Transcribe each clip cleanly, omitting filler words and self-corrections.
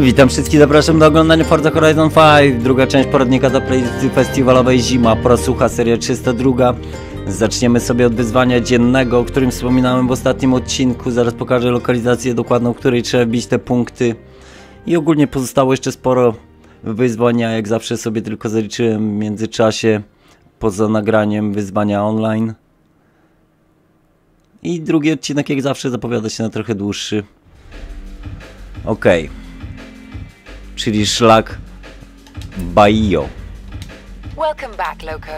Witam wszystkich, zapraszam do oglądania Forza Horizon 5, druga część poradnika do playlisty festiwalowej Zima, Prosucha, seria 302. Zaczniemy sobie od wyzwania dziennego, o którym wspominałem w ostatnim odcinku. Zaraz pokażę lokalizację dokładną, w której trzeba wbić te punkty. I ogólnie pozostało jeszcze sporo wyzwań, jak zawsze sobie tylko zaliczyłem w międzyczasie, poza nagraniem wyzwania online. I drugi odcinek, jak zawsze, zapowiada się na trochę dłuższy. Ok, czyli szlak Baio. Welcome back, Loco.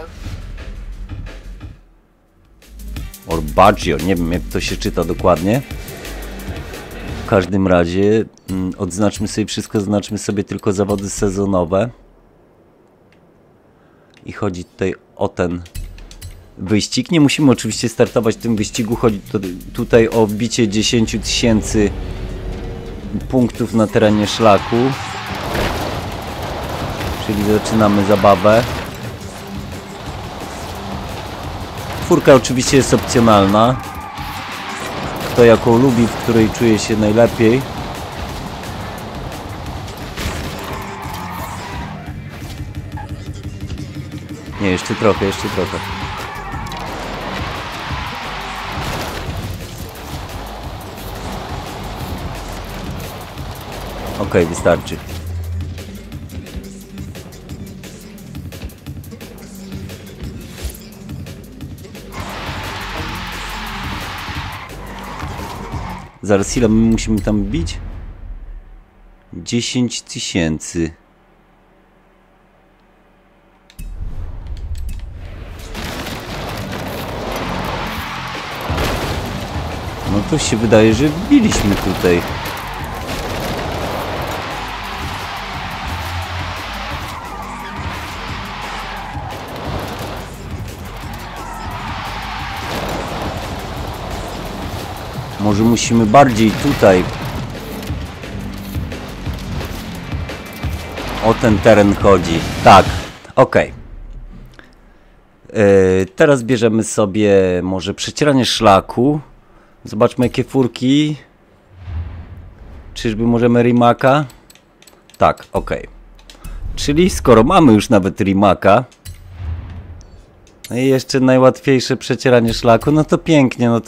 Or Baggio, nie wiem jak to się czyta dokładnie. W każdym razie odznaczmy sobie wszystko, znaczmy sobie tylko zawody sezonowe. I chodzi tutaj o ten wyścig. Nie musimy oczywiście startować w tym wyścigu, chodzi tutaj o bicie 10 tysięcy punktów na terenie szlaku. Czyli zaczynamy zabawę. Czwórka oczywiście jest opcjonalna. Kto jaką lubi, w której czuje się najlepiej. Nie, jeszcze trochę, jeszcze trochę. Okej, wystarczy. Zaraz, ile my musimy tam bić? 10 tysięcy. No to się wydaje, że wbiliśmy tutaj. Może musimy bardziej tutaj o ten teren chodzi. Tak, ok. Teraz bierzemy sobie może przecieranie szlaku. Zobaczmy jakie furki. Czyżby możemy Rimaca? Tak, ok. Czyli skoro mamy już nawet Rimaca, no i jeszcze najłatwiejsze przecieranie szlaku, no to pięknie, no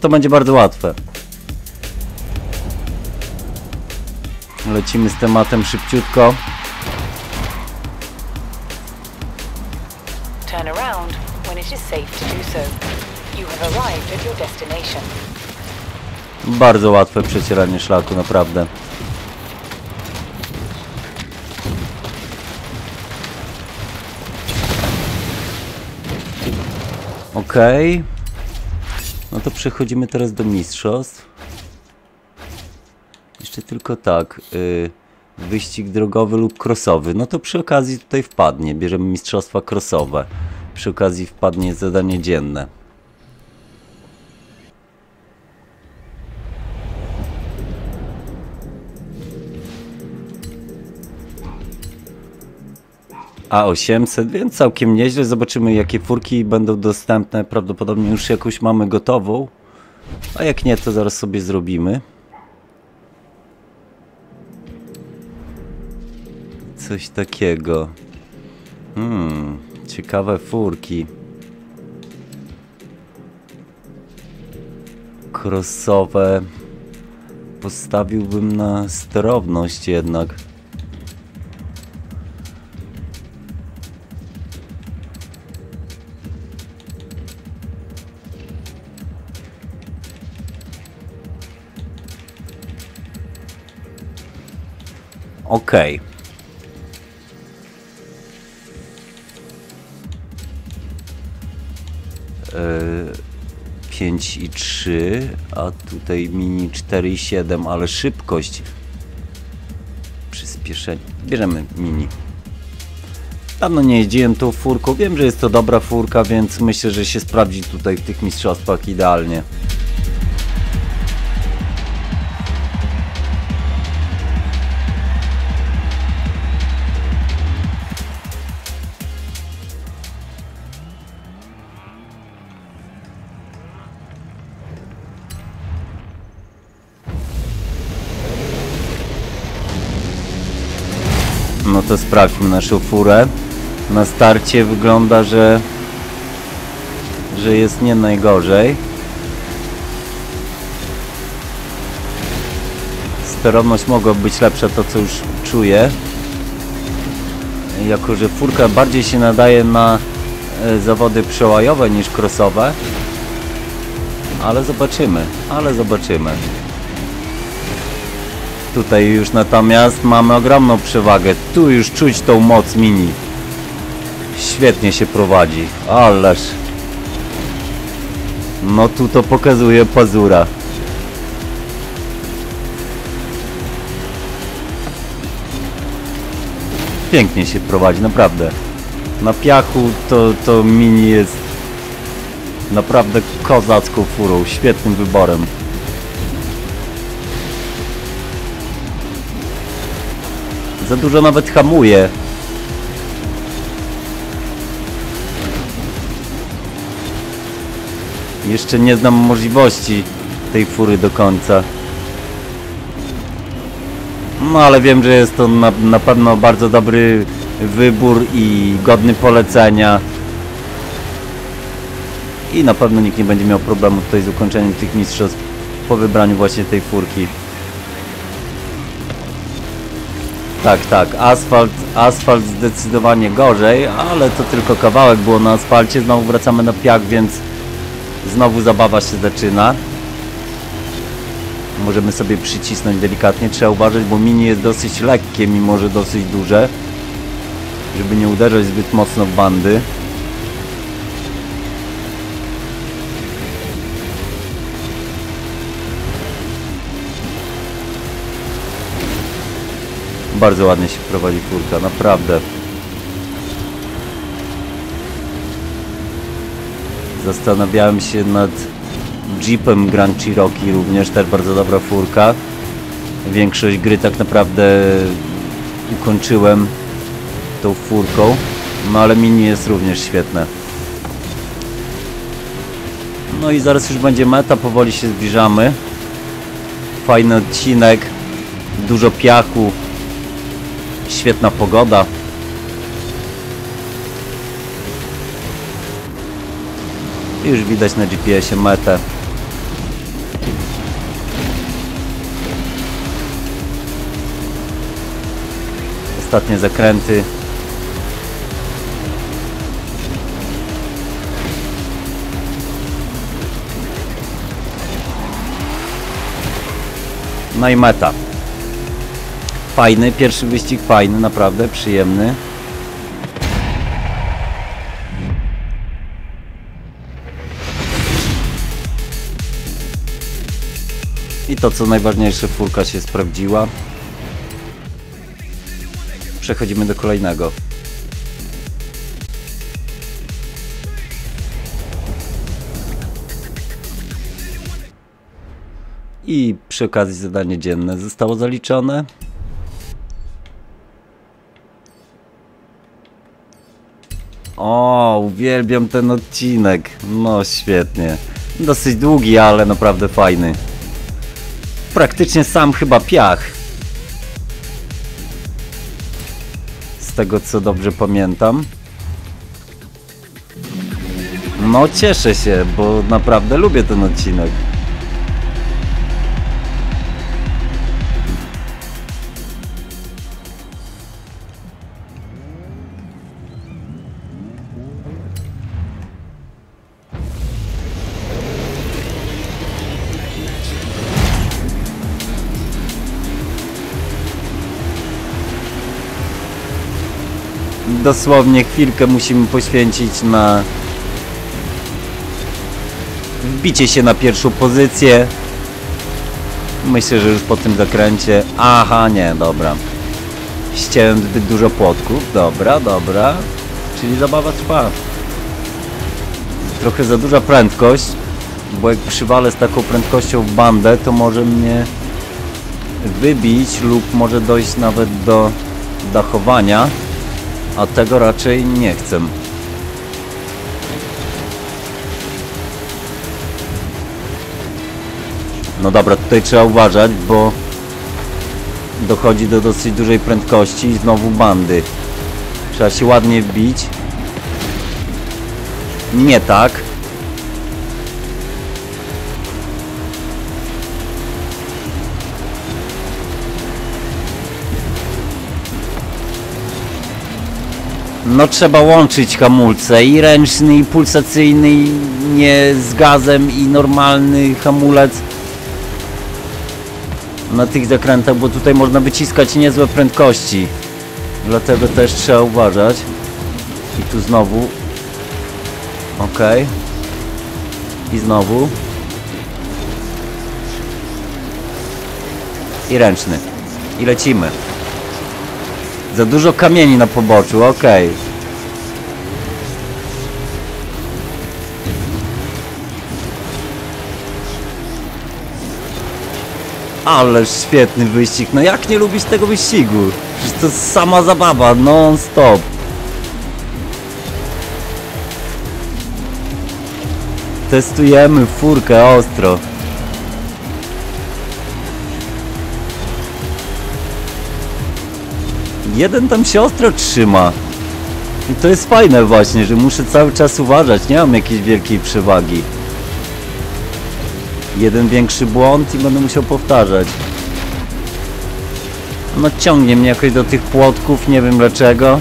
to będzie bardzo łatwe. Lecimy z tematem szybciutko. Turn around when it is safe to do so. You have arrived at your destination. Bardzo łatwe przecieranie szlaku, naprawdę. Okej. No to przechodzimy teraz do mistrzostw. Jeszcze tylko tak, wyścig drogowy lub crossowy. No to przy okazji tutaj wpadnie, bierzemy mistrzostwa crossowe. Przy okazji wpadnie zadanie dzienne. A800, więc całkiem nieźle. Zobaczymy jakie furki będą dostępne. Prawdopodobnie już jakąś mamy gotową. A jak nie, to zaraz sobie zrobimy. Coś takiego. Ciekawe furki. Crossowe. Postawiłbym na sterowność jednak. Okej. Okay. 5 i 3, a tutaj mini 4 i 7, ale szybkość. Przyspieszenie. Bierzemy mini. Dawno nie jeździłem tą furką. Wiem, że jest to dobra furka, więc myślę, że się sprawdzi tutaj w tych mistrzostwach idealnie. No to sprawdźmy naszą furę. Na starcie wygląda, że jest nie najgorzej. Sterowność mogła być lepsza, to co już czuję. Jako że furka bardziej się nadaje na zawody przełajowe niż crossowe. Ale zobaczymy, Tutaj już natomiast mamy ogromną przewagę. Tu już czuć tą moc Mini. Świetnie się prowadzi. Ależ. No tu to pokazuje pazura. Pięknie się prowadzi, naprawdę. Na piachu to Mini jest naprawdę kozacką furą, świetnym wyborem. Za dużo nawet hamuje. Jeszcze nie znam możliwości tej fury do końca. No ale wiem, że jest to na pewno bardzo dobry wybór i godny polecenia. I na pewno nikt nie będzie miał problemu tutaj z ukończeniem tych mistrzostw po wybraniu właśnie tej furki. Tak, asfalt zdecydowanie gorzej, ale to tylko kawałek było na asfalcie. Znowu wracamy na piach, więc znowu zabawa się zaczyna. Możemy sobie przycisnąć delikatnie, trzeba uważać, bo Mini jest dosyć lekkie, mimo że dosyć duże, żeby nie uderzać zbyt mocno w bandy. Bardzo ładnie się prowadzi furka, naprawdę. Zastanawiałem się nad Jeepem Grand Cherokee, również też bardzo dobra furka. Większość gry tak naprawdę ukończyłem tą furką, no ale Mini jest również świetne. No i zaraz już będzie meta, powoli się zbliżamy. Fajny odcinek, dużo piachu. Świetna pogoda. Już widać na GPS-ie metę. Ostatnie zakręty. No i meta. Fajny, pierwszy wyścig fajny, naprawdę przyjemny. I to co najważniejsze, furka się sprawdziła. Przechodzimy do kolejnego. I przy okazji zadanie dzienne zostało zaliczone. O, uwielbiam ten odcinek. No świetnie. Dosyć długi, ale naprawdę fajny. Praktycznie sam chyba piach. Z tego co dobrze pamiętam. No cieszę się, bo naprawdę lubię ten odcinek. Dosłownie chwilkę musimy poświęcić na wbicie się na pierwszą pozycję. Myślę, że już po tym zakręcie... Aha, nie, dobra. Ścięłem zbyt dużo płotków. Dobra. Czyli zabawa trwa. Trochę za duża prędkość, bo jak przywalę z taką prędkością w bandę, to może mnie wybić lub może dojść nawet do dachowania. A tego raczej nie chcę. No dobra, tutaj trzeba uważać, bo dochodzi do dosyć dużej prędkości i znowu bandy. Trzeba się ładnie wbić. Nie tak. No trzeba łączyć hamulce i ręczny, i pulsacyjny, i nie z gazem, i normalny hamulec na tych zakrętach, bo tutaj można wyciskać niezłe prędkości, dlatego też trzeba uważać. I tu znowu ok, i znowu, i ręczny, i lecimy. Za dużo kamieni na poboczu, ok. Ależ świetny wyścig, no jak nie lubisz tego wyścigu? Przecież to sama zabawa, non stop. Testujemy furkę ostro. Jeden tam się ostro trzyma. I to jest fajne właśnie, że muszę cały czas uważać, nie mam jakiejś wielkiej przewagi. Jeden większy błąd i będę musiał powtarzać. No ciągnie mnie jakoś do tych płotków, nie wiem dlaczego.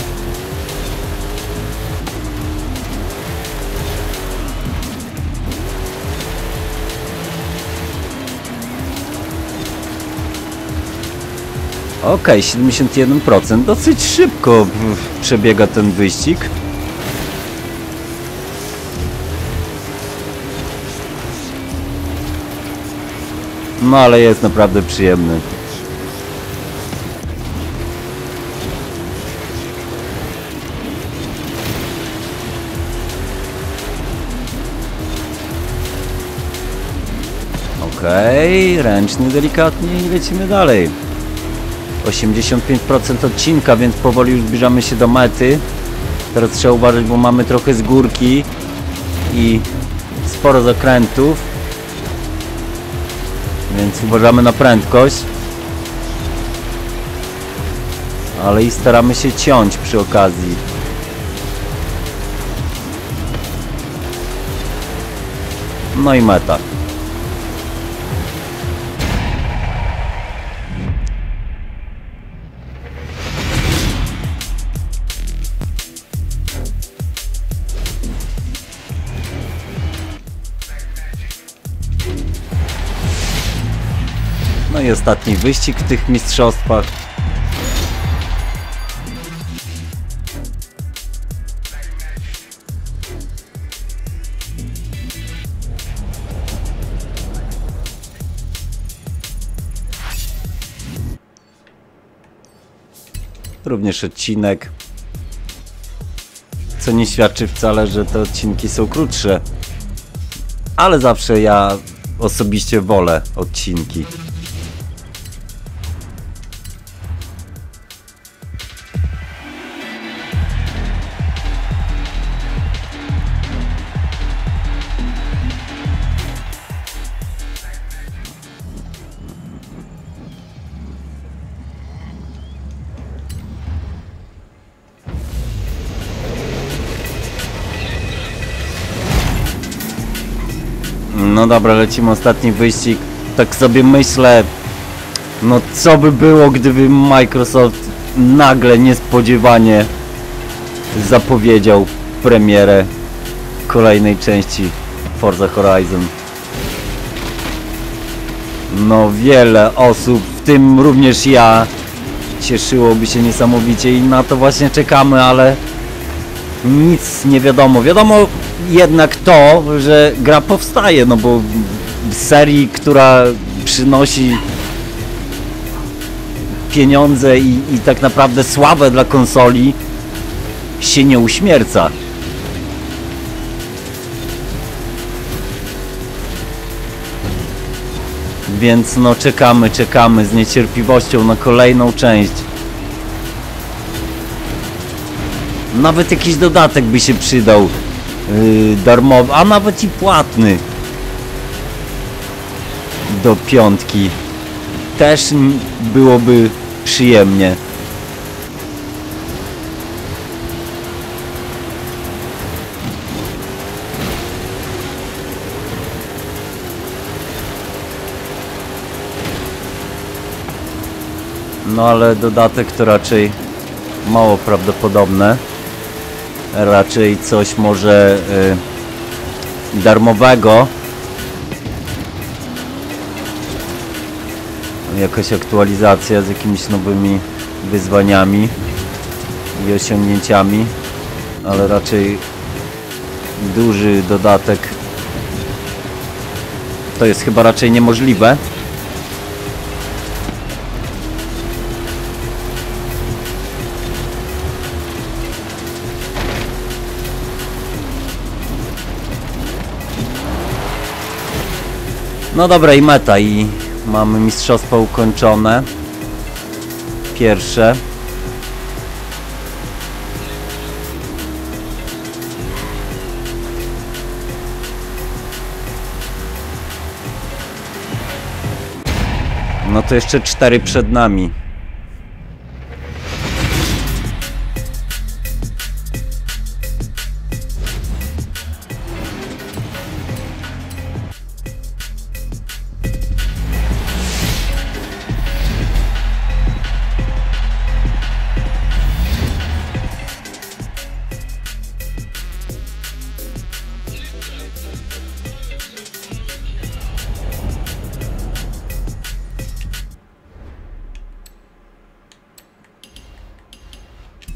Okej, 71%. Dosyć szybko przebiega ten wyścig. No ale jest naprawdę przyjemny. Okej, ręczny delikatnie i lecimy dalej. 85% odcinka, więc powoli już zbliżamy się do mety. Teraz trzeba uważać, bo mamy trochę z górki i sporo zakrętów, więc uważamy na prędkość, ale i staramy się ciąć przy okazji. No i meta. I ostatni wyścig w tych mistrzostwach. Również odcinek, co nie świadczy wcale, że te odcinki są krótsze, ale zawsze ja osobiście wolę odcinki. No dobra, lecimy ostatni wyścig. Tak sobie myślę, no co by było, gdyby Microsoft nagle, niespodziewanie zapowiedział premierę kolejnej części Forza Horizon. No wiele osób, w tym również ja, cieszyłoby się niesamowicie i na to właśnie czekamy, ale nic nie wiadomo. Wiadomo jednak to, że gra powstaje, no bo w serii, która przynosi pieniądze i tak naprawdę sławę dla konsoli, się nie uśmierca. Więc no czekamy z niecierpliwością na kolejną część. Nawet jakiś dodatek by się przydał, darmowy, a nawet i płatny do piątki też byłoby przyjemnie. No ale dodatek to raczej mało prawdopodobne. Raczej coś może darmowego. Jakaś aktualizacja z jakimiś nowymi wyzwaniami i osiągnięciami, ale raczej duży dodatek to jest chyba raczej niemożliwe. No dobra, i meta, i mamy mistrzostwo ukończone. Pierwsze. No to jeszcze 4 przed nami.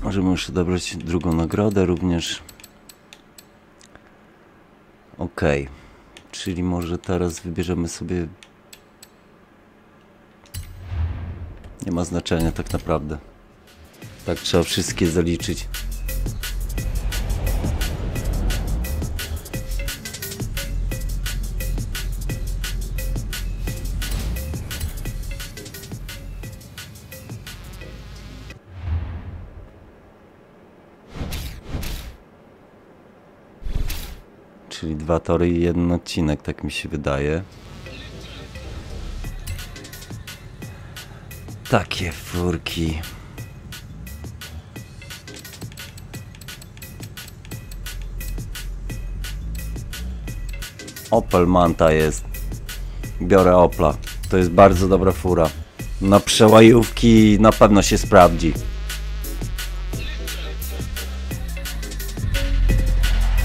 Możemy już odebrać drugą nagrodę również. Ok, czyli może teraz wybierzemy sobie... Nie ma znaczenia tak naprawdę. Tak trzeba wszystkie zaliczyć. Czyli 2 tory i 1 odcinek, tak mi się wydaje. Takie furki. Opel Manta jest. Biorę Opla. To jest bardzo dobra fura. Na przełajówki na pewno się sprawdzi.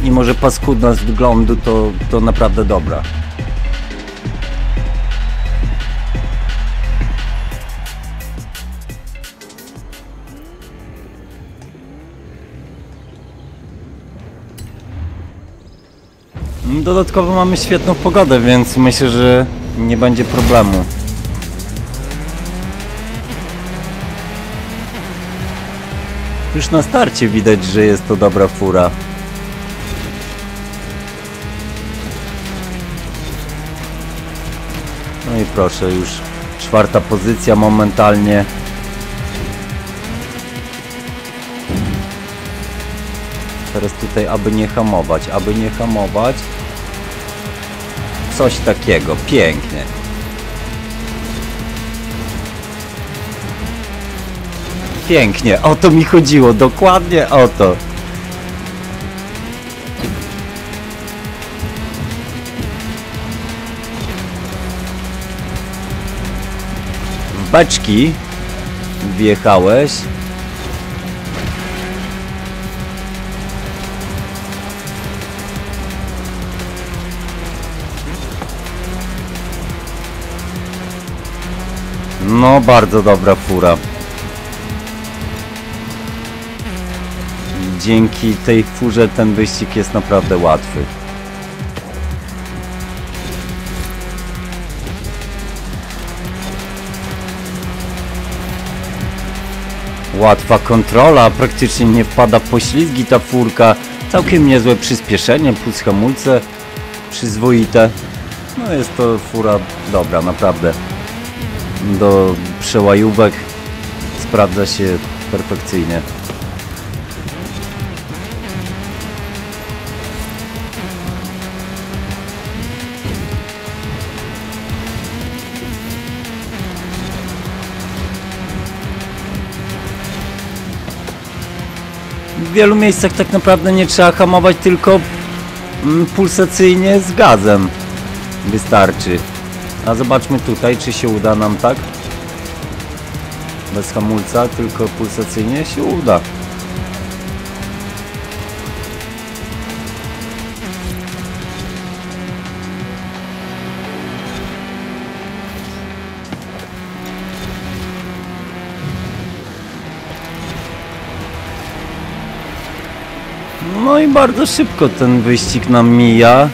I może paskudna z wyglądu, to naprawdę dobra. Dodatkowo mamy świetną pogodę, więc myślę, że nie będzie problemu. Już na starcie widać, że jest to dobra fura. No i proszę, już 4. pozycja momentalnie. Teraz tutaj, aby nie hamować. Coś takiego, pięknie. Pięknie, o to mi chodziło, dokładnie o to. Beczki wjechałeś. No, bardzo dobra fura. Dzięki tej furze ten wyścig jest naprawdę łatwy. Łatwa kontrola, praktycznie nie wpada w poślizgi ta furka. Całkiem niezłe przyspieszenie, plus hamulce przyzwoite. No jest to fura dobra, naprawdę. Do przełajówek sprawdza się perfekcyjnie. w wielu miejscach tak naprawdę nie trzeba hamować, tylko pulsacyjnie z gazem wystarczy. A zobaczmy tutaj, czy się uda nam, tak? Bez hamulca, tylko pulsacyjnie się uda. No i bardzo szybko ten wyścig nam mija.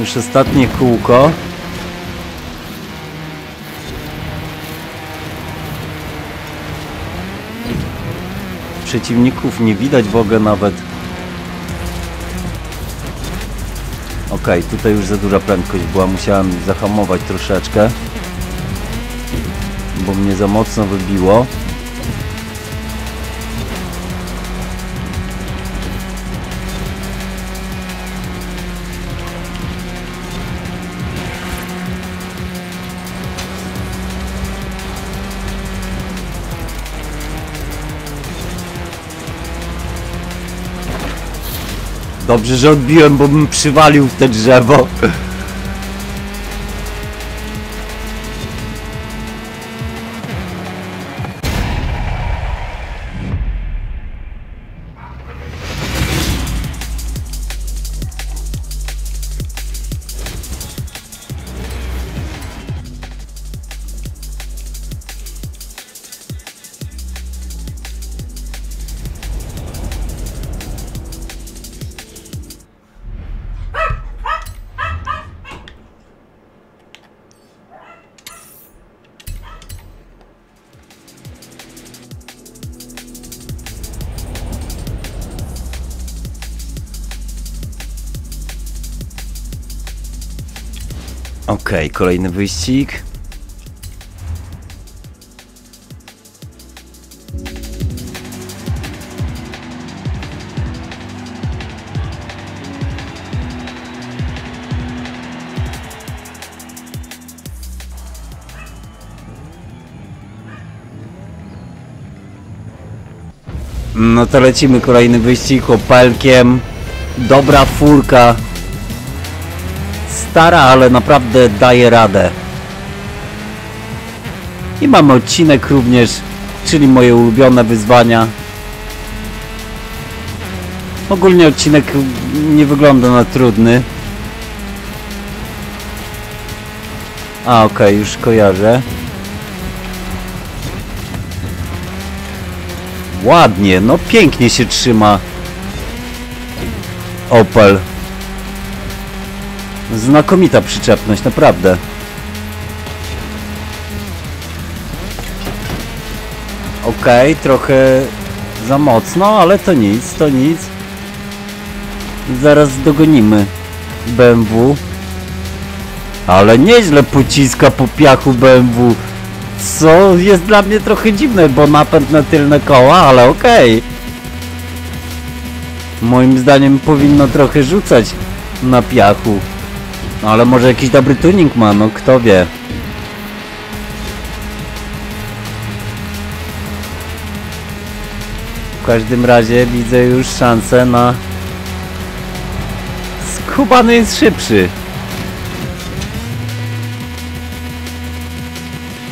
Już ostatnie kółko. Przeciwników nie widać w ogóle nawet. Okej, tutaj już za duża prędkość była. Musiałem zahamować troszeczkę, bo mnie za mocno wybiło. Dobrze, że odbiłem, bo bym przywalił w te drzewo. Okej, kolejny wyścig. No to lecimy kolejny wyścig Opelkiem. Dobra furka. Stara, ale naprawdę daje radę. I mamy odcinek również, czyli moje ulubione wyzwania. Ogólnie odcinek nie wygląda na trudny. A okej, już kojarzę. Ładnie, no pięknie się trzyma Opel. Znakomita przyczepność, naprawdę. Okej, trochę za mocno, ale to nic, to nic. Zaraz dogonimy BMW. Ale nieźle pociska po piachu BMW. Co jest dla mnie trochę dziwne, bo napęd na tylne koła, ale okej. Moim zdaniem powinno trochę rzucać na piachu. No ale może jakiś dobry tuning ma, no kto wie. W każdym razie widzę już szansę na... Skubany jest szybszy.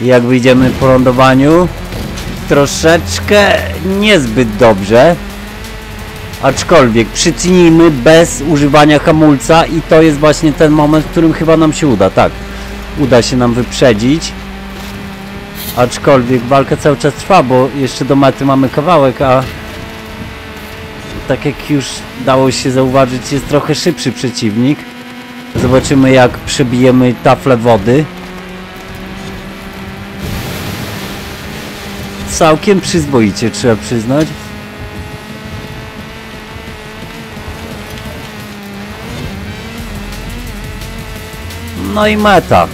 Jak wyjdziemy po lądowaniu, troszeczkę niezbyt dobrze. Aczkolwiek przycinijmy bez używania hamulca i to jest właśnie ten moment, w którym chyba nam się uda, tak. Uda się nam wyprzedzić. Aczkolwiek walka cały czas trwa, bo jeszcze do mety mamy kawałek, a tak jak już dało się zauważyć, jest trochę szybszy przeciwnik. Zobaczymy, jak przebijemy taflę wody. Całkiem przyzwoicie, trzeba przyznać. No i meta.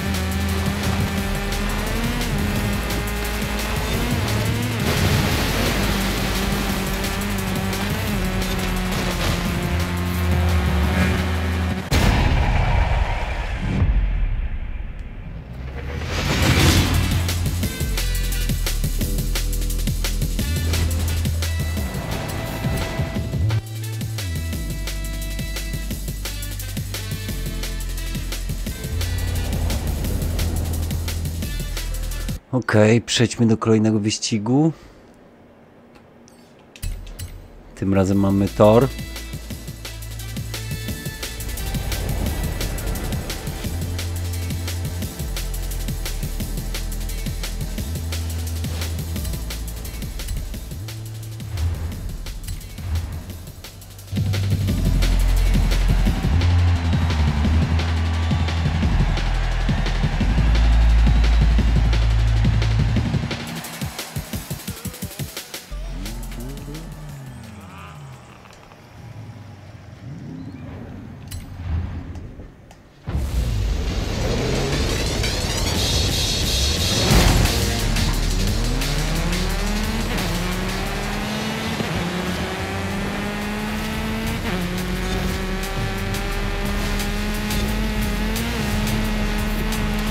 Okej, przejdźmy do kolejnego wyścigu. Tym razem mamy tor.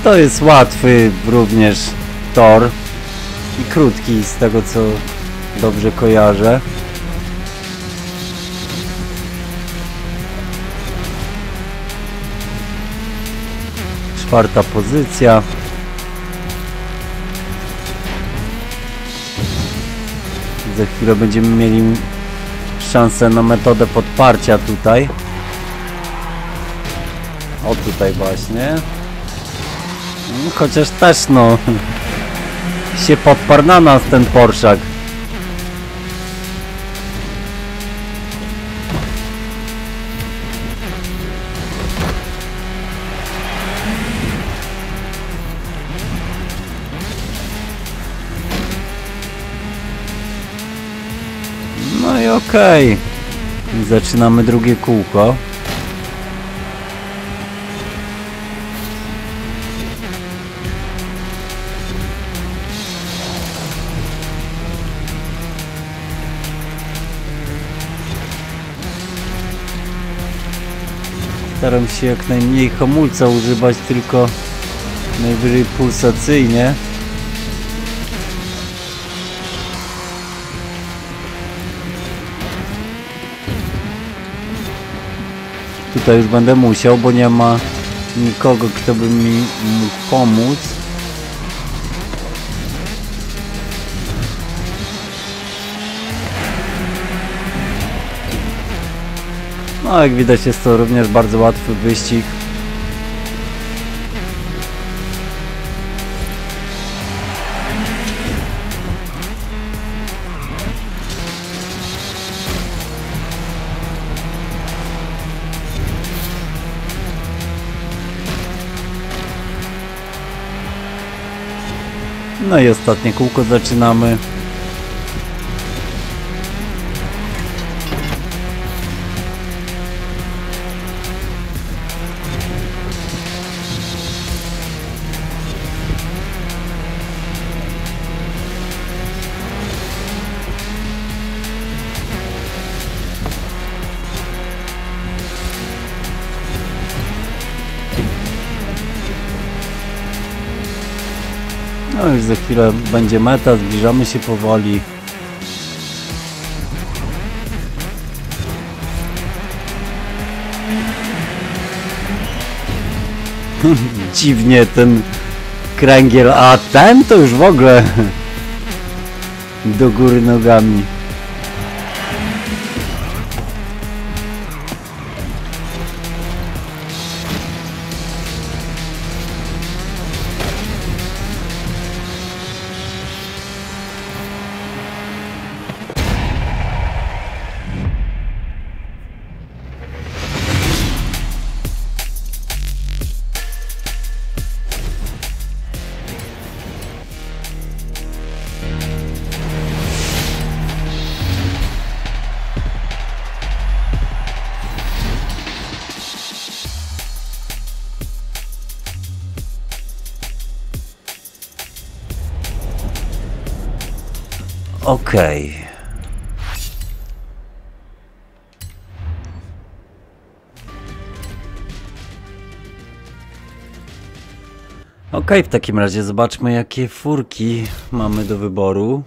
To jest łatwy również tor i krótki, z tego co dobrze kojarzę. Czwarta pozycja. Za chwilę będziemy mieli szansę na metodę podparcia tutaj. O, tutaj właśnie. Chociaż też no się podparł na nas ten Porszak. No i okej. Zaczynamy drugie kółko. Staram się jak najmniej hamulca używać, tylko najwyżej pulsacyjnie. Tutaj już będę musiał, bo nie ma nikogo, kto by mi mógł pomóc. No, jak widać, jest to również bardzo łatwy wyścig. No i ostatnie kółko zaczynamy. No już za chwilę będzie meta, zbliżamy się powoli. Dziwnie ten kręgiel, a ten to już w ogóle do góry nogami. Okej. Okej, w takim razie zobaczmy, jakie furki mamy do wyboru.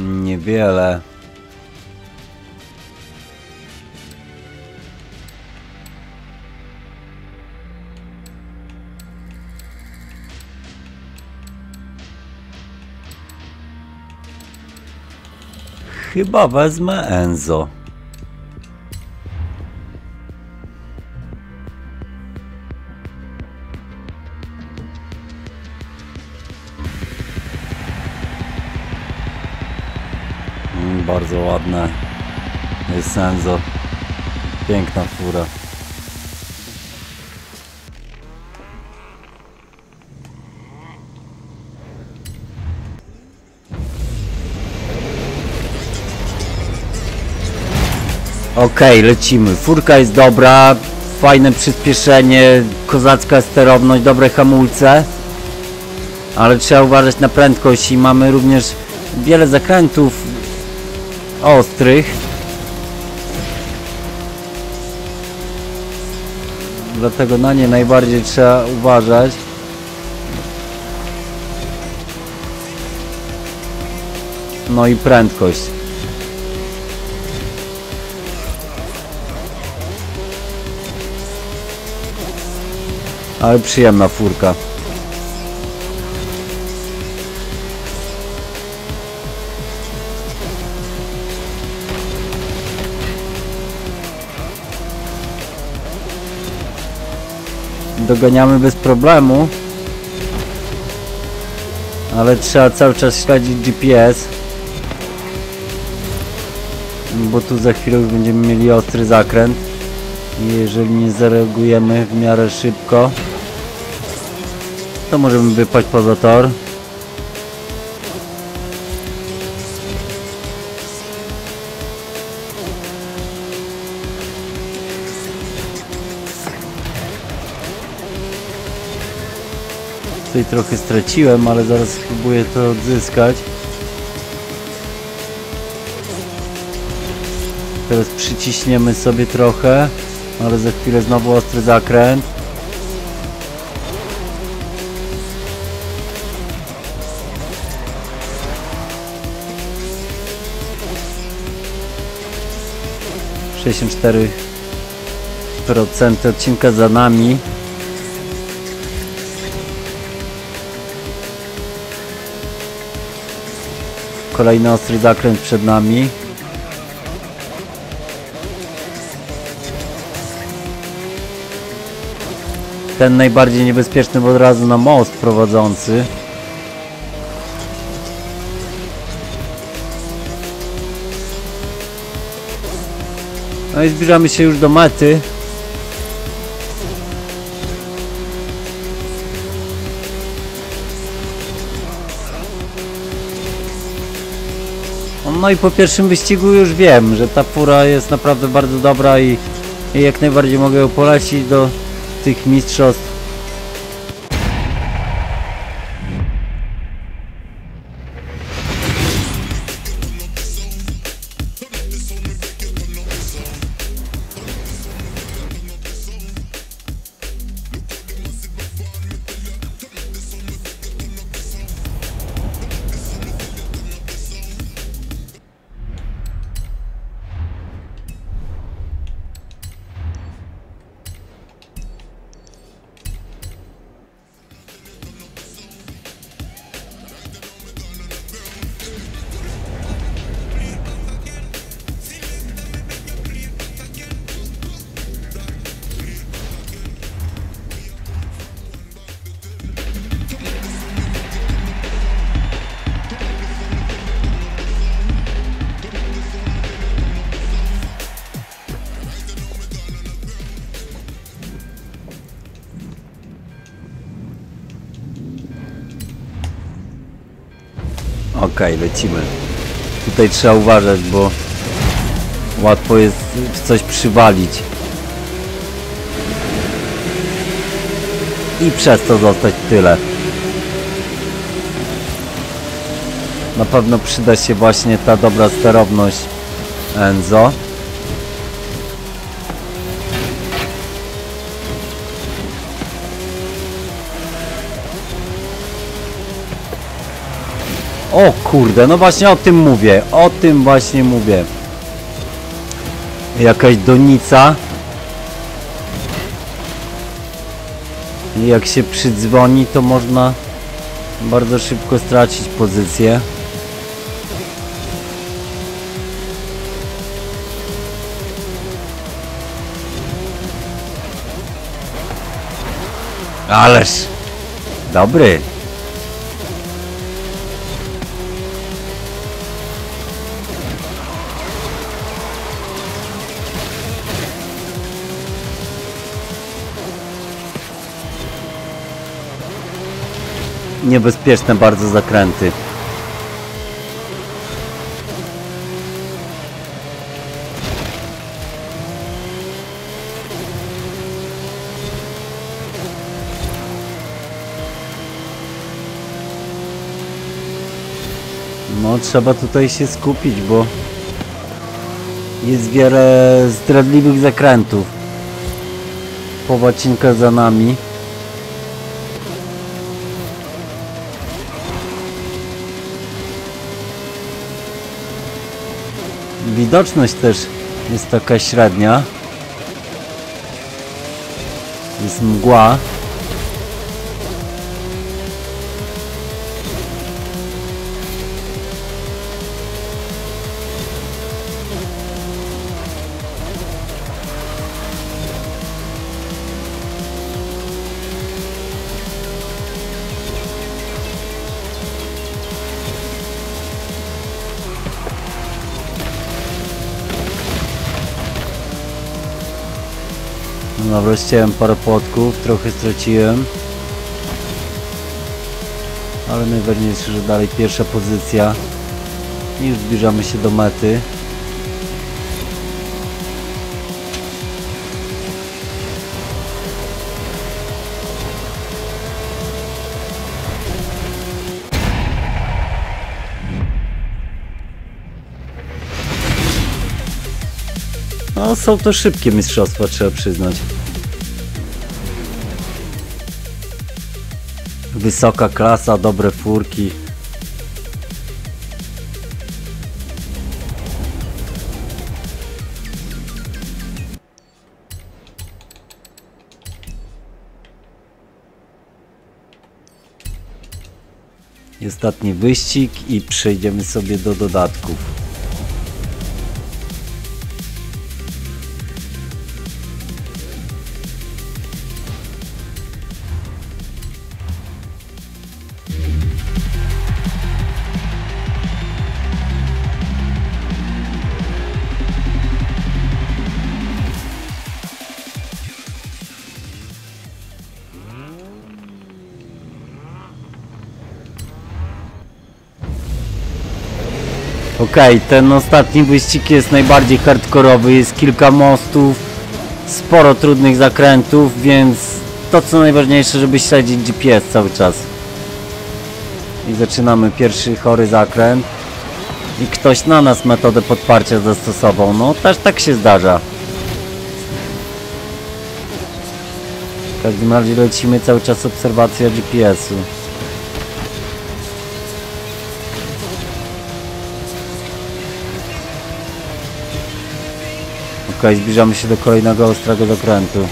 Niewiele. Chyba wezmę Enzo. Bardzo ładne jest Enzo. Piękna fura. Okej, lecimy. Furka jest dobra, fajne przyspieszenie, kozacka sterowność, dobre hamulce. Ale trzeba uważać na prędkość i mamy również wiele zakrętów ostrych. Dlatego na nie najbardziej trzeba uważać. No i prędkość. Ale przyjemna furka. Doganiamy bez problemu, ale trzeba cały czas śledzić GPS, bo tu za chwilę już będziemy mieli ostry zakręt i jeżeli nie zareagujemy w miarę szybko, to możemy wypaść poza tor. Tutaj trochę straciłem, ale zaraz spróbuję to odzyskać. Teraz przyciśniemy sobie trochę, ale za chwilę znowu ostry zakręt. ...64% odcinka za nami. Kolejny ostry zakręt przed nami. Ten najbardziej niebezpieczny, bo od razu na most prowadzący. No i zbliżamy się już do mety. No i po pierwszym wyścigu już wiem, że ta fura jest naprawdę bardzo dobra i jak najbardziej mogę ją polecić do tych mistrzostw. Okej, lecimy. Tutaj trzeba uważać, bo łatwo jest coś przywalić i przez to zostać tyle. Na pewno przyda się właśnie ta dobra sterowność Enzo. O kurde, no właśnie o tym właśnie mówię. Jakaś donica. I jak się przydzwoni, to można bardzo szybko stracić pozycję. Ależ dobry. Niebezpieczne bardzo zakręty. No trzeba tutaj się skupić, bo jest wiele zdradliwych zakrętów. Połacinka za nami. Widoczność też jest taka średnia. Jest mgła. Wróciłem parę płotków, trochę straciłem, ale najważniejsze, że dalej pierwsza pozycja i już zbliżamy się do mety. No są to szybkie mistrzostwa, trzeba przyznać. Wysoka klasa, dobre furki. Ostatni wyścig i przejdziemy sobie do dodatków. Okej, ten ostatni wyścig jest najbardziej hardkorowy, jest kilka mostów, sporo trudnych zakrętów, więc to co najważniejsze, żeby śledzić GPS cały czas. I zaczynamy pierwszy chory zakręt i ktoś na nas metodę podparcia zastosował, no też tak się zdarza. W każdym razie lecimy cały czas obserwacja GPS-u. Ok, zbliżamy się do kolejnego ostrego zakrętu.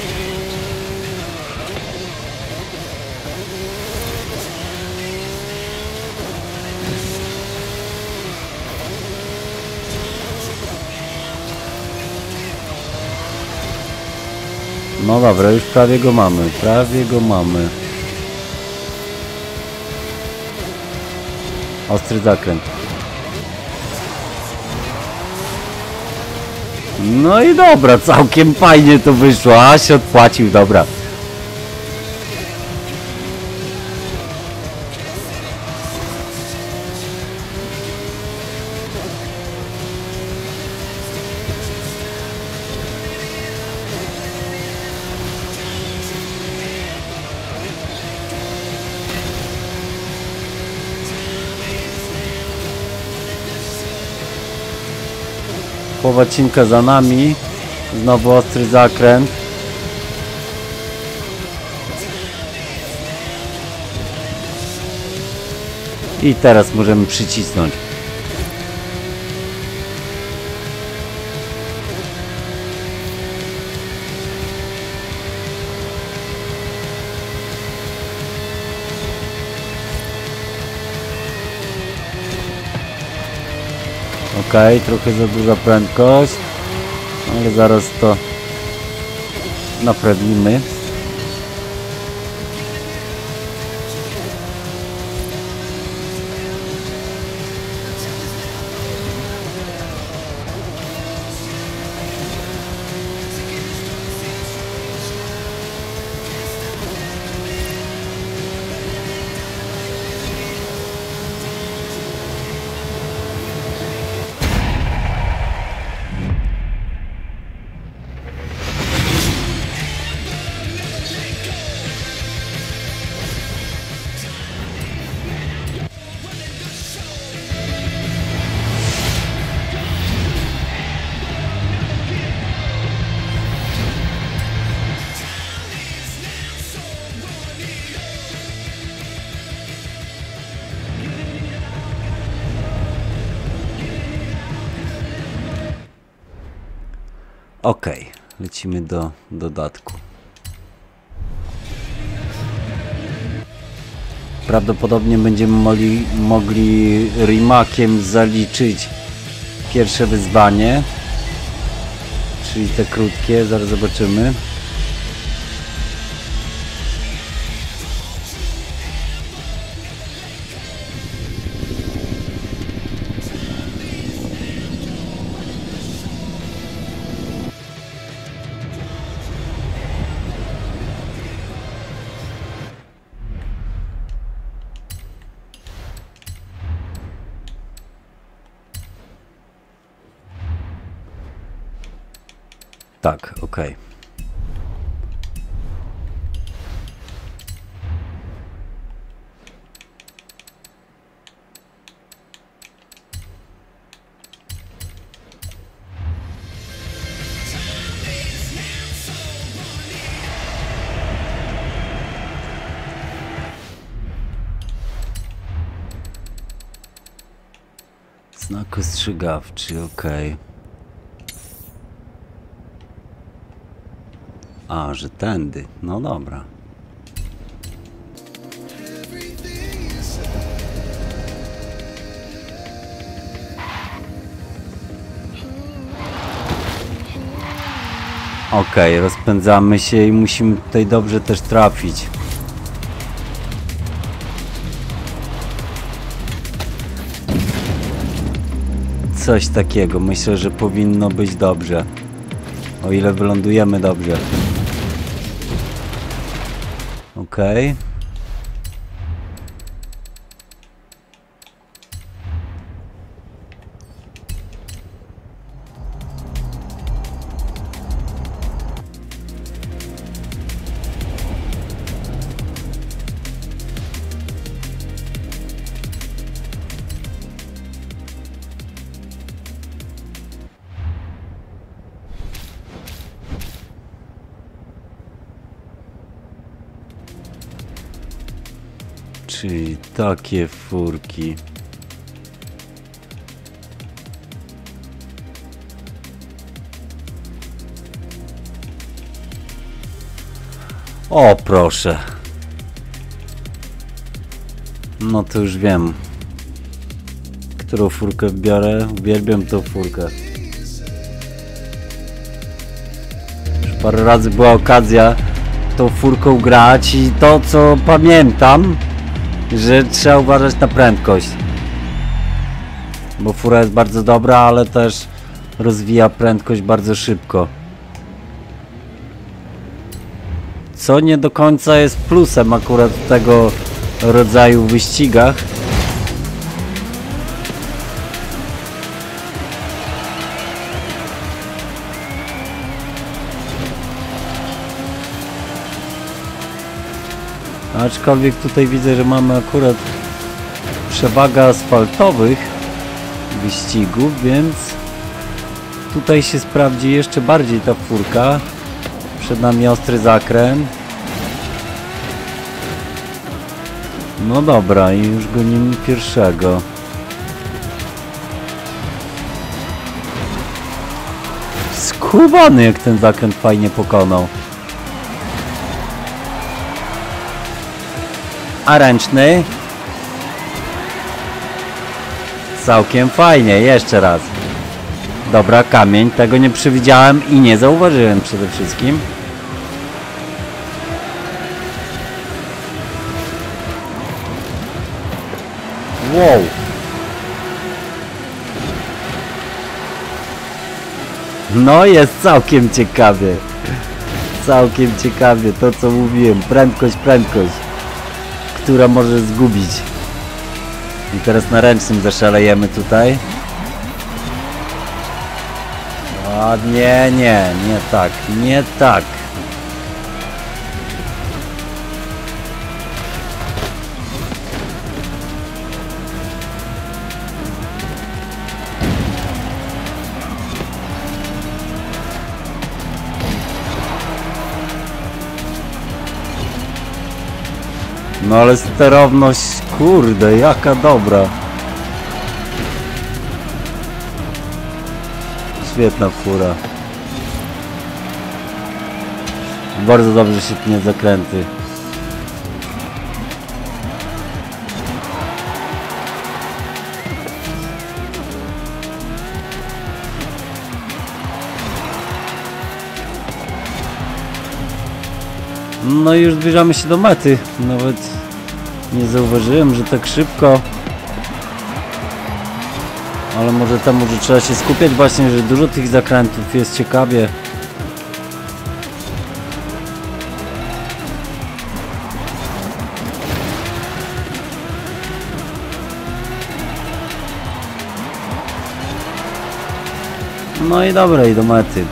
No dobra, już prawie go mamy, Ostry zakręt. No i dobra, całkiem fajnie to wyszło, a się odpłacił, dobra. Połacinka za nami, znowu ostry zakręt. I teraz możemy przycisnąć. Okej, trochę za duża prędkość, ale zaraz to naprawimy. Ok, lecimy do dodatku. Prawdopodobnie będziemy mogli Rimakiem zaliczyć pierwsze wyzwanie, czyli te krótkie, zaraz zobaczymy. Tak, ok. Znak ostrzegawczy, ok. A, że tędy. No dobra. Okej, rozpędzamy się i musimy tutaj dobrze też trafić. Coś takiego. Myślę, że powinno być dobrze. O ile wylądujemy dobrze. Okej. Czyli takie furki. O, proszę. No to już wiem, którą furkę biorę. Uwielbiam tą furkę. Już parę razy była okazja tą furką grać i to, co pamiętam, że trzeba uważać na prędkość, bo fura jest bardzo dobra, ale też rozwija prędkość bardzo szybko, co nie do końca jest plusem akurat w tego rodzaju wyścigach. Aczkolwiek tutaj widzę, że mamy akurat przewagę asfaltowych wyścigów, więc tutaj się sprawdzi jeszcze bardziej ta furka. Przed nami ostry zakręt. No dobra, i już gonimy pierwszego. Skubany, jak ten zakręt fajnie pokonał. A ręczny? Całkiem fajnie, jeszcze raz. Dobra, kamień, tego nie przewidziałem i nie zauważyłem przede wszystkim. Wow. No jest całkiem ciekawie. Całkiem ciekawie, to co mówiłem, prędkość. Która może zgubić. I teraz na ręcznym zaszalejemy tutaj. A nie tak. No ale sterowność, kurde, jaka dobra. Świetna fura. Bardzo dobrze się tnie zakręty. No i już zbliżamy się do mety. Nawet nie zauważyłem, że tak szybko. Ale może temu, że trzeba się skupiać właśnie, że dużo tych zakrętów jest ciekawie. No i dobra, i do mety.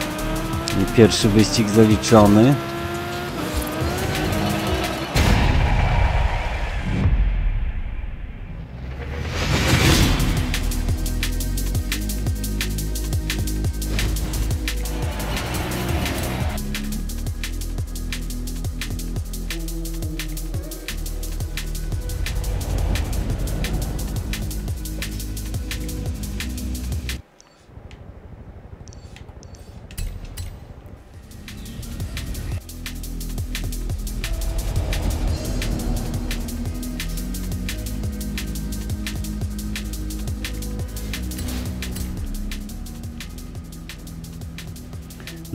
Pierwszy wyścig zaliczony.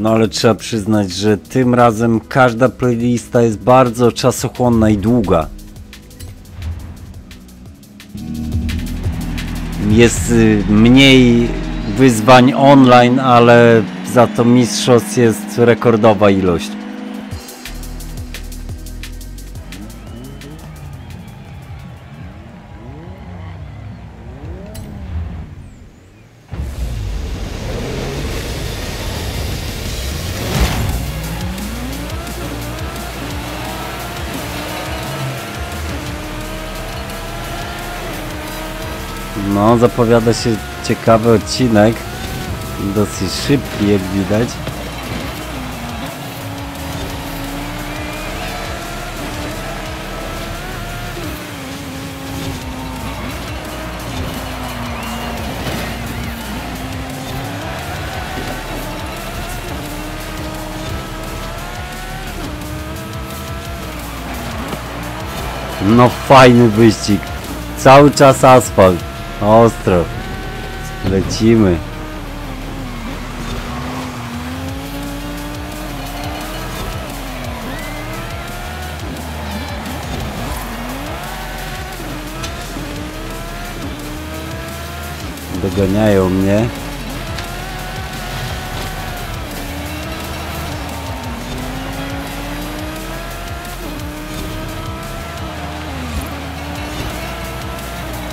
No ale trzeba przyznać, że tym razem każda playlista jest bardzo czasochłonna i długa. Jest mniej wyzwań online, ale za to mistrzostw jest rekordowa ilość. No, zapowiada się ciekawy odcinek, dosyć szybki jak widać. No fajny wyścig, cały czas asfalt. Ostro. Lecimy. Doganiają mnie.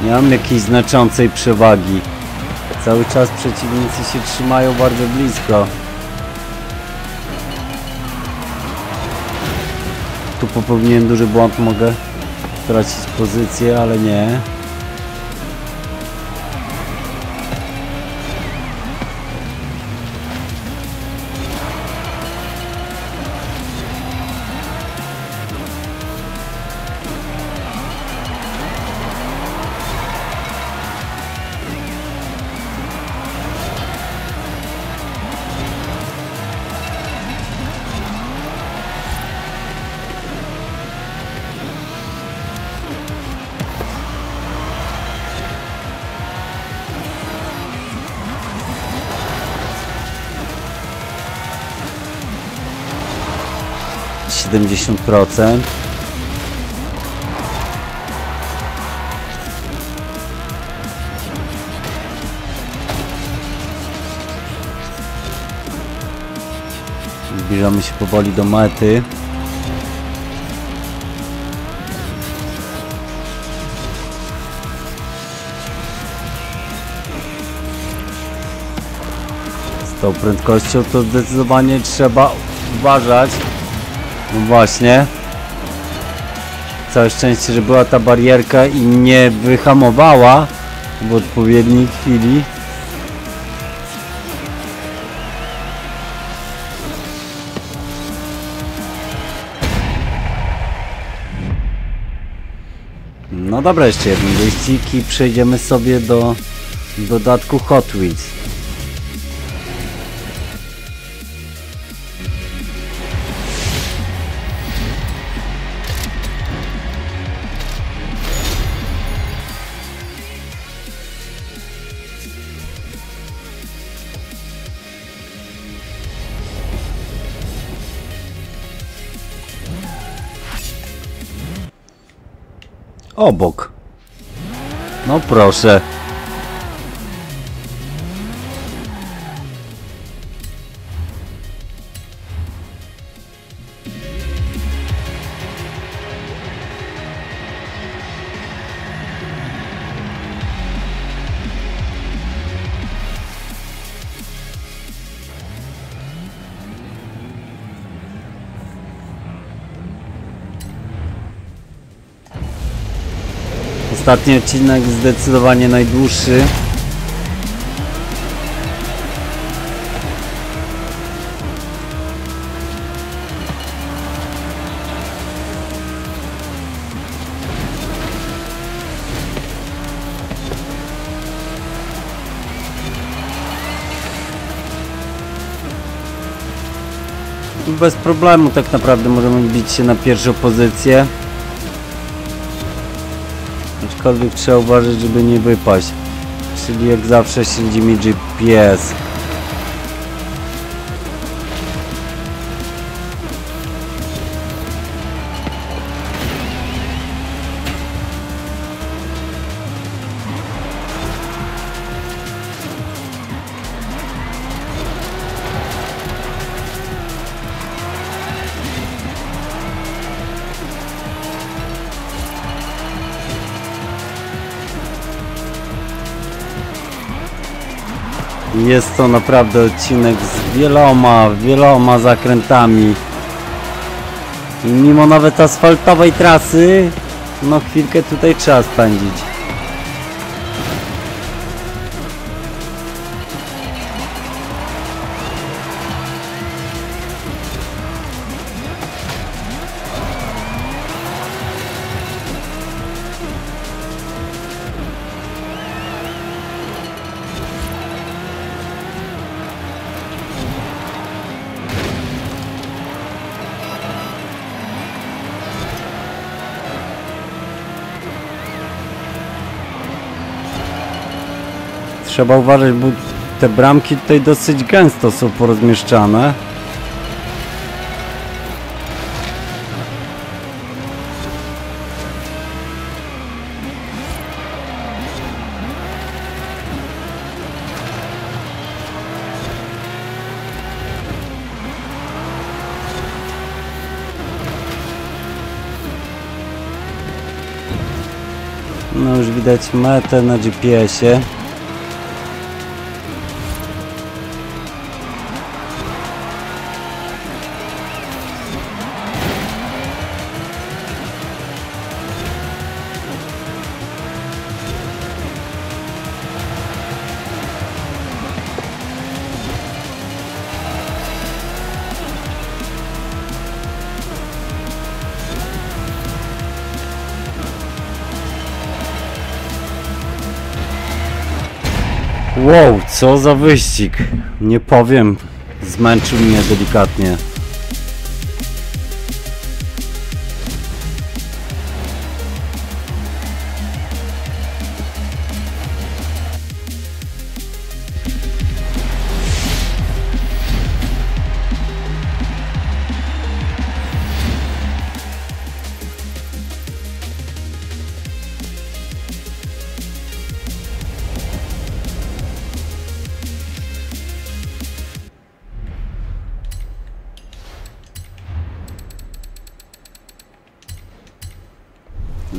Nie mam jakiejś znaczącej przewagi. Cały czas przeciwnicy się trzymają bardzo blisko. Tu popełniłem duży błąd, mogę tracić pozycję, ale nie. Zbliżamy się powoli do mety. Z tą prędkością to zdecydowanie trzeba uważać. No właśnie. Całe szczęście, że była ta barierka i nie wyhamowała w odpowiedniej chwili. No dobra, jeszcze jeden wyścig i przejdziemy sobie do dodatku Hot Wheels. obok. No proszę. Ostatni odcinek zdecydowanie najdłuższy. Bez problemu tak naprawdę możemy bić się na pierwszą pozycję. Aczkolwiek trzeba uważać, żeby nie wypaść. Czyli jak zawsze śledzi mi GPS. Jest to naprawdę odcinek z wieloma zakrętami. I mimo nawet asfaltowej trasy, no chwilkę tutaj trzeba spędzić. Trzeba uważać, bo te bramki tutaj dosyć gęsto są porozmieszczane. No już widać metę na GPS-ie. Wow, co za wyścig, nie powiem, zmęczył mnie delikatnie.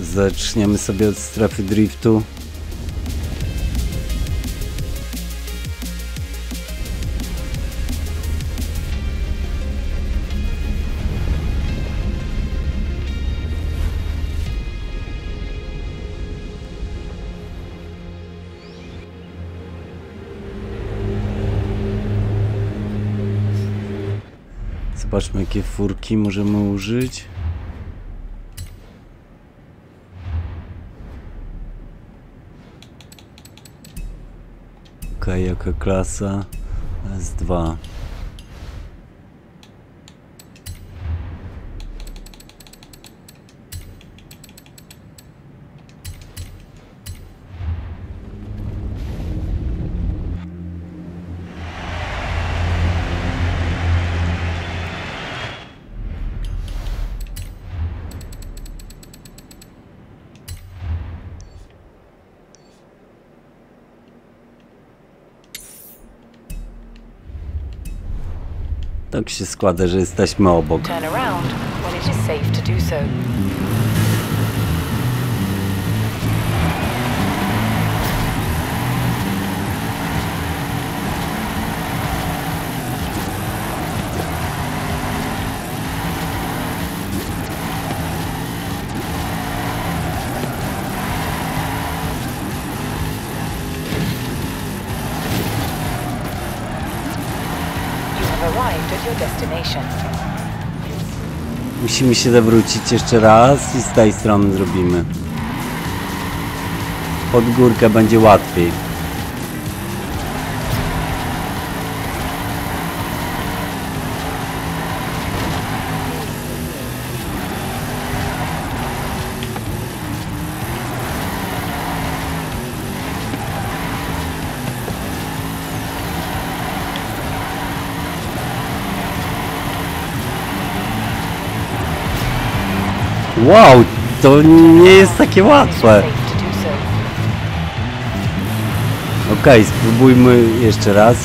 Zaczniemy sobie od strefy driftu. Zobaczmy, jakie furki możemy użyć. Jaka klasa? S2. Tak się składa, że jesteśmy obok. Musimy się zawrócić jeszcze raz i z tej strony zrobimy. Pod górkę będzie łatwiej. Wow, to nie jest takie łatwe. Okej, spróbujmy jeszcze raz.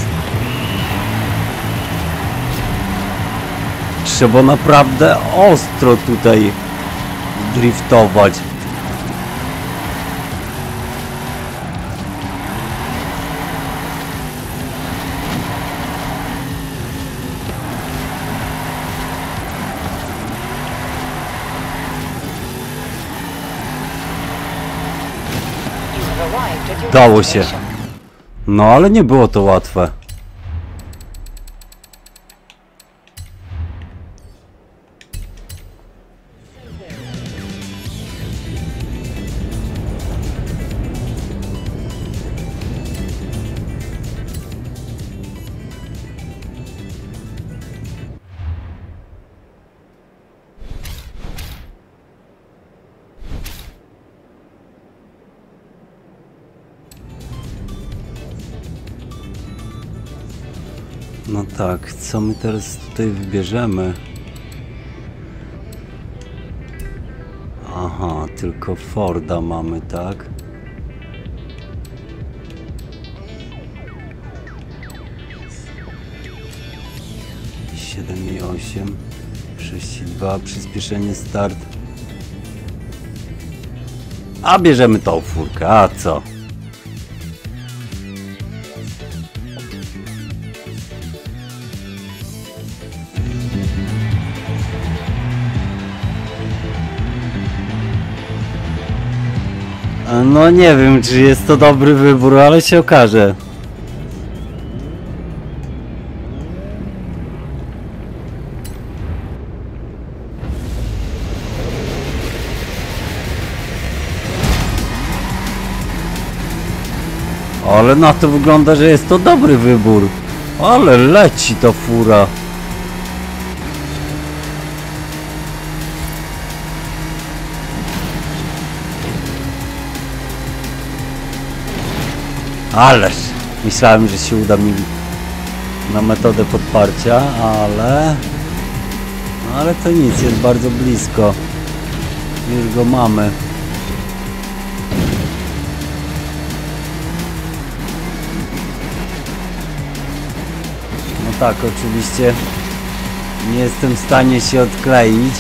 Trzeba naprawdę ostro tutaj driftować. Dało się. No ale nie było to łatwe. No tak, co my teraz tutaj wybierzemy? Aha, tylko Forda mamy, tak? Siedem i osiem, 6 i 2, przyspieszenie, start. A bierzemy tą furkę, a co? No nie wiem, czy jest to dobry wybór, ale się okaże. Ale na to wygląda, że jest to dobry wybór. Ale leci ta fura. Ależ! Myślałem, że się uda mi na metodę podparcia, ale... Ale to nic, jest bardzo blisko. Już go mamy. No tak, oczywiście nie jestem w stanie się odkleić.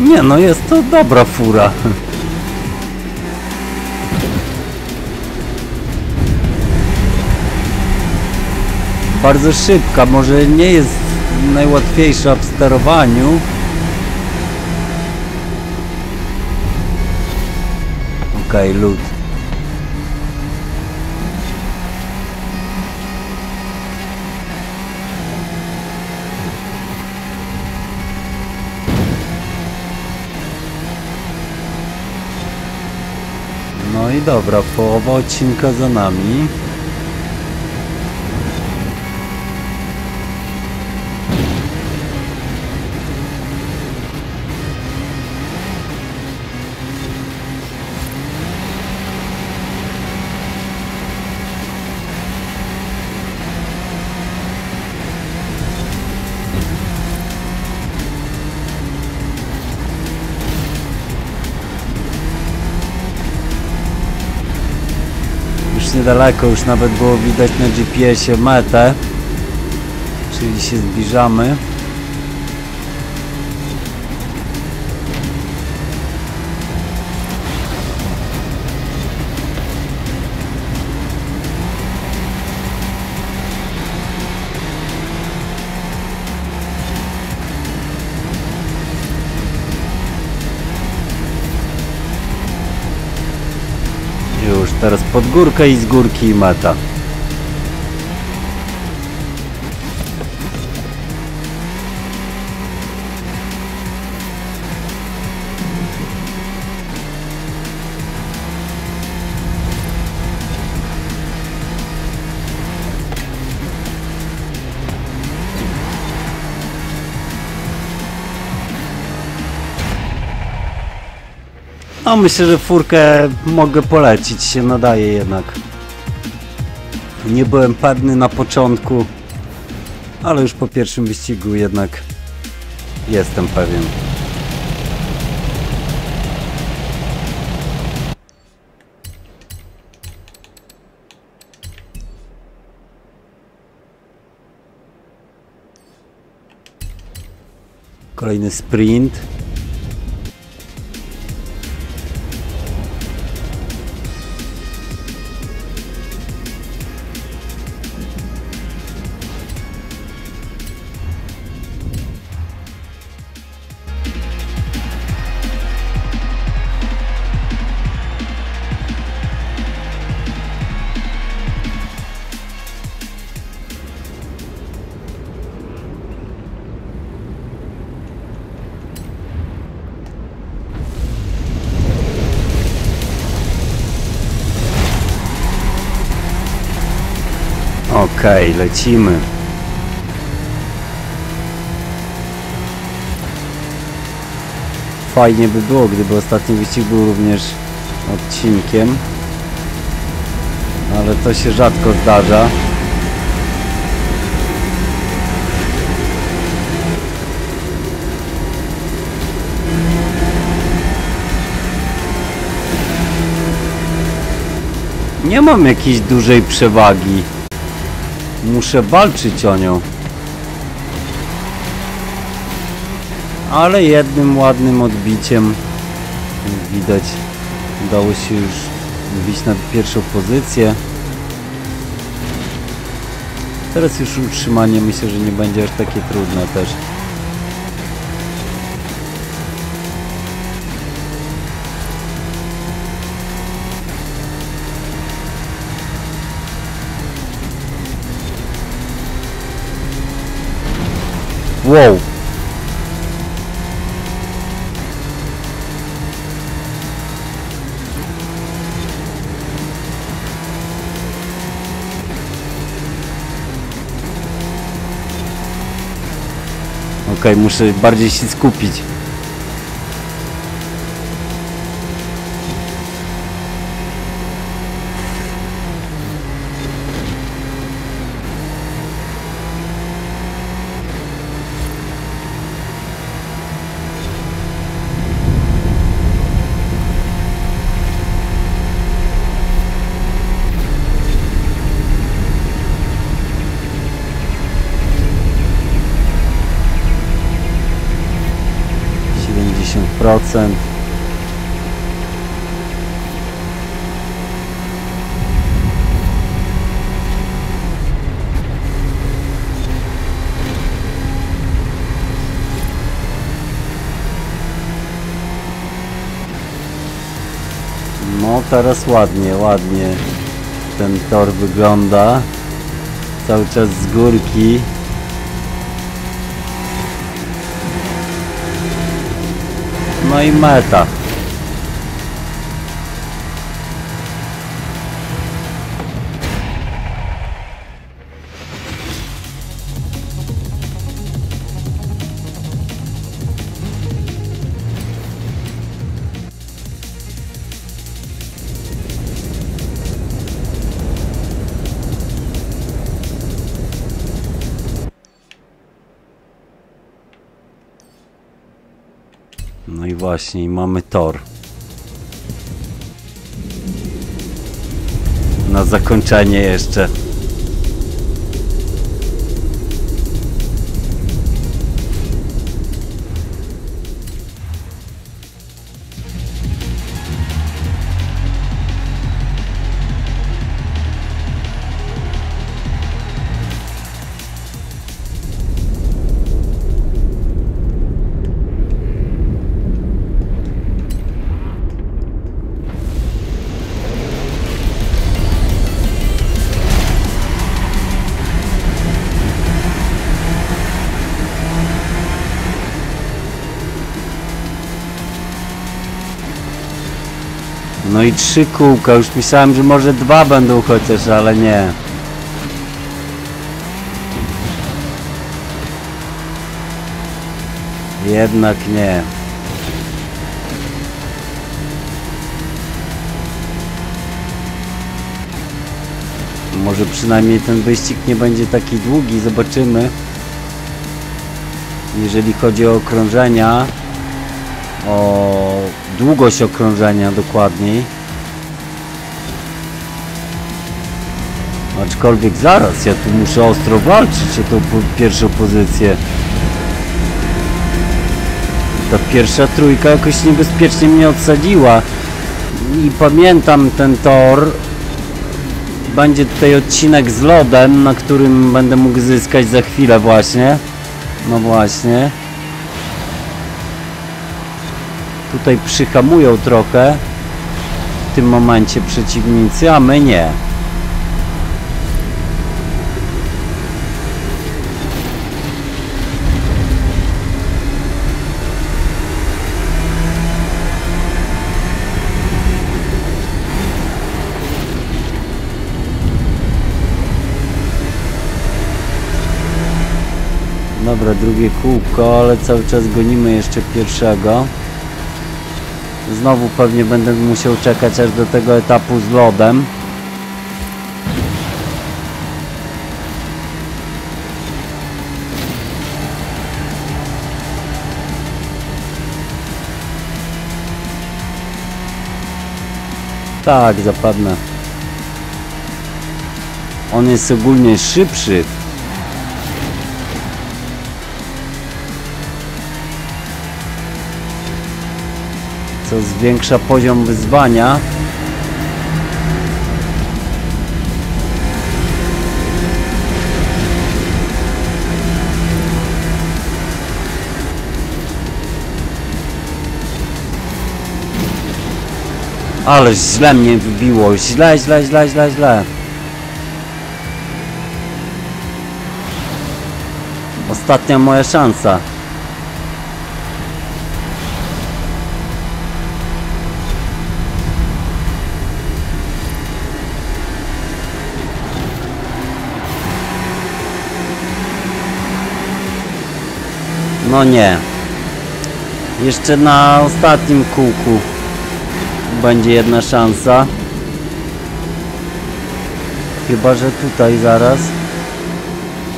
Nie no, jest to dobra fura. Bardzo szybka, może nie jest najłatwiejsza w sterowaniu. Okej, lód. No i dobra, połowa odcinka za nami. niedaleko już nawet było widać na GPS-ie metę, czyli się zbliżamy. Już teraz pod górkę i z górki i meta. No myślę, że furkę mogę polecić, się nadaje jednak. Nie byłem pewny na początku, ale już po pierwszym wyścigu jednak jestem pewien. Kolejny sprint. Okej, lecimy. Fajnie by było, gdyby ostatni wyścig był również odcinkiem, ale to się rzadko zdarza. Nie mam jakiejś dużej przewagi. Muszę walczyć o nią. Ale jednym ładnym odbiciem, jak widać, udało się już wbić na pierwszą pozycję. Teraz już utrzymanie myślę, że nie będzie aż takie trudne też. Wow. Okej, muszę bardziej się skupić. No teraz ładnie, ładnie ten tor wygląda. Cały czas z górki. No i meta. No i właśnie, mamy tor. na zakończenie jeszcze. No i 3 kółka, już myślałem, że może 2 będą chociaż, ale nie. Jednak nie. Może przynajmniej ten wyścig nie będzie taki długi, zobaczymy. Jeżeli chodzi o okrążenia, o długość okrążenia dokładniej, aczkolwiek zaraz, ja tu muszę ostro walczyć o tą pierwszą pozycję. Ta pierwsza trójka jakoś niebezpiecznie mnie odsadziła i pamiętam ten tor. Będzie tutaj odcinek z lodem, na którym będę mógł zyskać za chwilę właśnie. No właśnie. Tutaj przyhamują trochę w tym momencie przeciwnicy, a my nie. Dobra, drugie kółko, ale cały czas gonimy jeszcze pierwszego. Znowu pewnie będę musiał czekać aż do tego etapu z lodem. Tak, zapewne. On jest ogólnie szybszy. To zwiększa poziom wyzwania. Ale źle mnie wybiło. Źle. Ostatnia moja szansa. No nie. Jeszcze na ostatnim kółku będzie jedna szansa. Chyba że tutaj zaraz,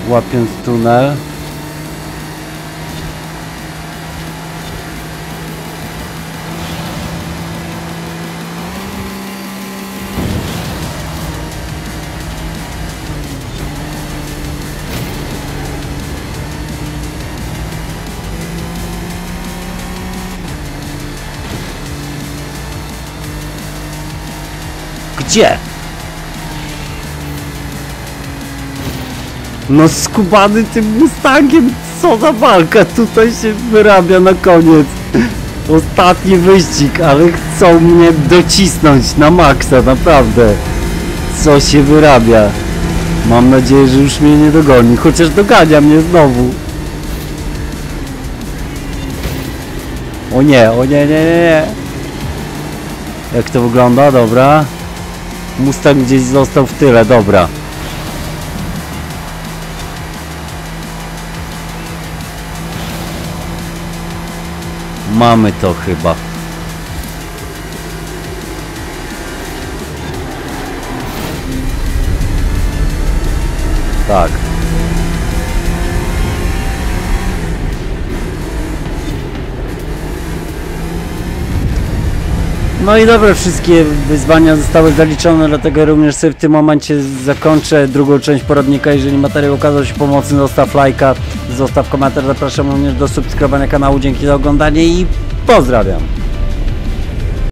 łapiąc tunel. Gdzie? No skubany tym Mustangiem, co za walka tutaj się wyrabia na koniec. Ostatni wyścig, ale chcą mnie docisnąć na maksa, naprawdę. Co się wyrabia. Mam nadzieję, że już mnie nie dogoni, chociaż dogania mnie znowu. O nie. Jak to wygląda? Dobra. Mustang gdzieś został w tyle, dobra. Mamy to chyba. Tak. No i dobra, wszystkie wyzwania zostały zaliczone, dlatego również sobie w tym momencie zakończę drugą część poradnika. Jeżeli materiał okazał się pomocny, zostaw lajka, zostaw komentarz. Zapraszam również do subskrybowania kanału. Dzięki za oglądanie i pozdrawiam.